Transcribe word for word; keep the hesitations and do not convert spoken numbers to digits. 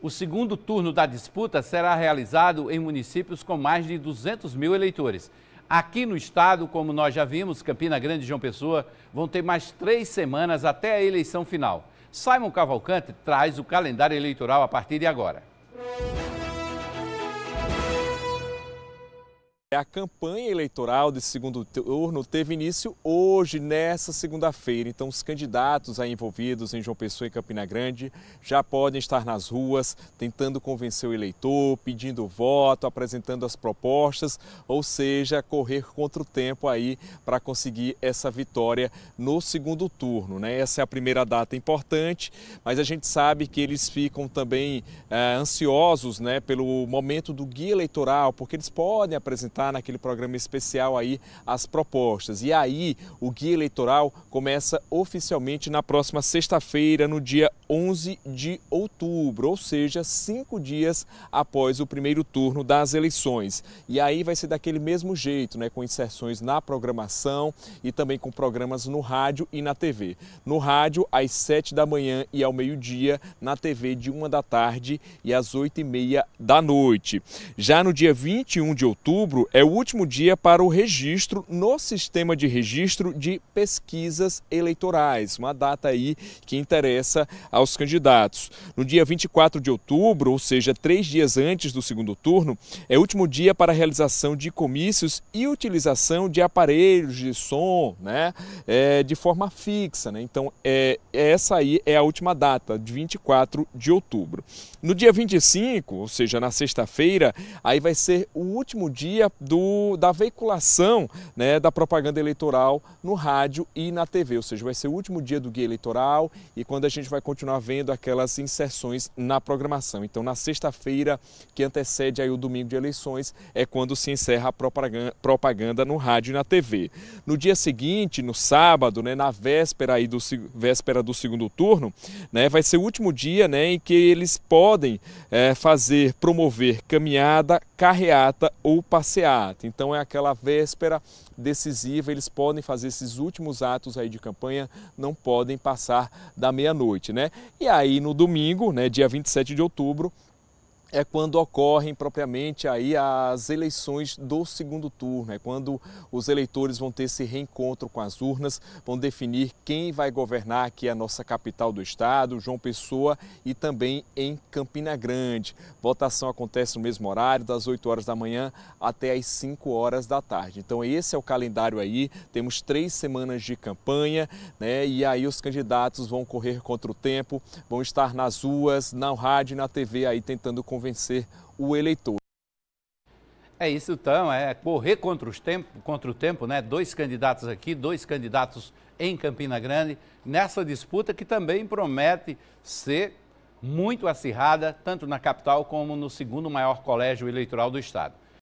O segundo turno da disputa será realizado em municípios com mais de duzentos mil eleitores. Aqui no estado, como nós já vimos, Campina Grande e João Pessoa vão ter mais três semanas até a eleição final. Simon Cavalcante traz o calendário eleitoral a partir de agora. A campanha eleitoral de segundo turno teve início hoje, nessa segunda-feira. Então, os candidatos aí envolvidos em João Pessoa e Campina Grande já podem estar nas ruas tentando convencer o eleitor, pedindo voto, apresentando as propostas, ou seja, correr contra o tempo aí para conseguir essa vitória no segundo turno, né? Essa é a primeira data importante, mas a gente sabe que eles ficam também é, ansiosos, né, pelo momento do guia eleitoral, porque eles podem apresentar naquele programa especial aí as propostas. E aí o guia eleitoral começa oficialmente na próxima sexta-feira, no dia onze de outubro, ou seja, cinco dias após o primeiro turno das eleições. E aí vai ser daquele mesmo jeito, né, com inserções na programação e também com programas no rádio e na tê vê. No rádio, às sete da manhã e ao meio-dia, na tê vê de uma da tarde e às oito e meia da noite. Já no dia vinte e um de outubro, é o último dia para o registro no sistema de registro de pesquisas eleitorais, uma data aí que interessa aos candidatos. No dia vinte e quatro de outubro, ou seja, três dias antes do segundo turno, é o último dia para a realização de comícios e utilização de aparelhos de som, né, é, de forma fixa, né? Então, é, essa aí é a última data, de vinte e quatro de outubro. No dia vinte e cinco, ou seja, na sexta-feira, aí vai ser o último dia Do, da veiculação, né, da propaganda eleitoral no rádio e na tê vê, ou seja, vai ser o último dia do guia eleitoral e quando a gente vai continuar vendo aquelas inserções na programação. Então, na sexta-feira, que antecede aí o domingo de eleições, é quando se encerra a propaganda, propaganda no rádio e na tê vê. No dia seguinte, no sábado, né, na véspera, aí do, véspera do segundo turno, né, vai ser o último dia, né, em que eles podem é, fazer, promover caminhada, carreata ou passeio. Então é aquela véspera decisiva, eles podem fazer esses últimos atos aí de campanha, não podem passar da meia-noite, né? E aí no domingo, né, dia vinte e sete de outubro, é quando ocorrem propriamente aí as eleições do segundo turno, é quando os eleitores vão ter esse reencontro com as urnas, vão definir quem vai governar aqui a nossa capital do estado, João Pessoa e também em Campina Grande. Votação acontece no mesmo horário, das oito horas da manhã até as cinco horas da tarde. Então esse é o calendário aí, temos três semanas de campanha, né? E aí os candidatos vão correr contra o tempo, vão estar nas ruas, na rádio e na tê vê aí tentando conversar. Convencer o eleitor. É isso então, é correr contra, os tempo, contra o tempo, né? Dois candidatos aqui, dois candidatos em Campina Grande, nessa disputa que também promete ser muito acirrada, tanto na capital como no segundo maior colégio eleitoral do estado.